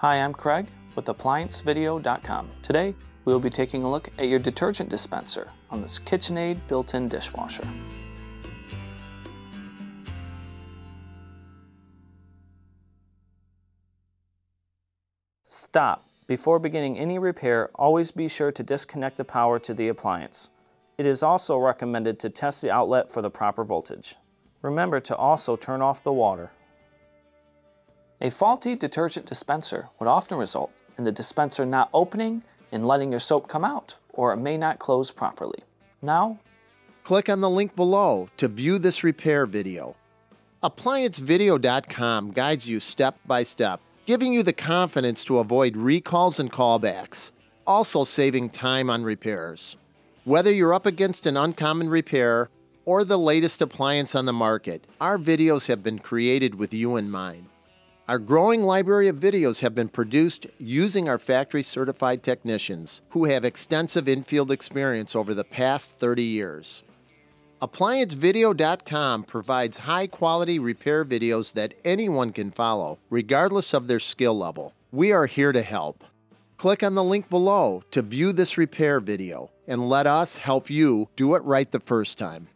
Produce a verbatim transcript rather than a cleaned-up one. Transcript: Hi, I'm Craig with Appliance Video dot com. Today, we will be taking a look at your detergent dispenser on this KitchenAid built-in dishwasher. Stop. Before beginning any repair, always be sure to disconnect the power to the appliance. It is also recommended to test the outlet for the proper voltage. Remember to also turn off the water. A faulty detergent dispenser would often result in the dispenser not opening and letting your soap come out, or it may not close properly. Now, click on the link below to view this repair video. Appliance Video dot com guides you step by step, giving you the confidence to avoid recalls and callbacks, also saving time on repairs. Whether you're up against an uncommon repair or the latest appliance on the market, our videos have been created with you in mind. Our growing library of videos have been produced using our factory-certified technicians who have extensive in-field experience over the past thirty years. Appliance Video dot com provides high-quality repair videos that anyone can follow, regardless of their skill level. We are here to help. Click on the link below to view this repair video, and let us help you do it right the first time.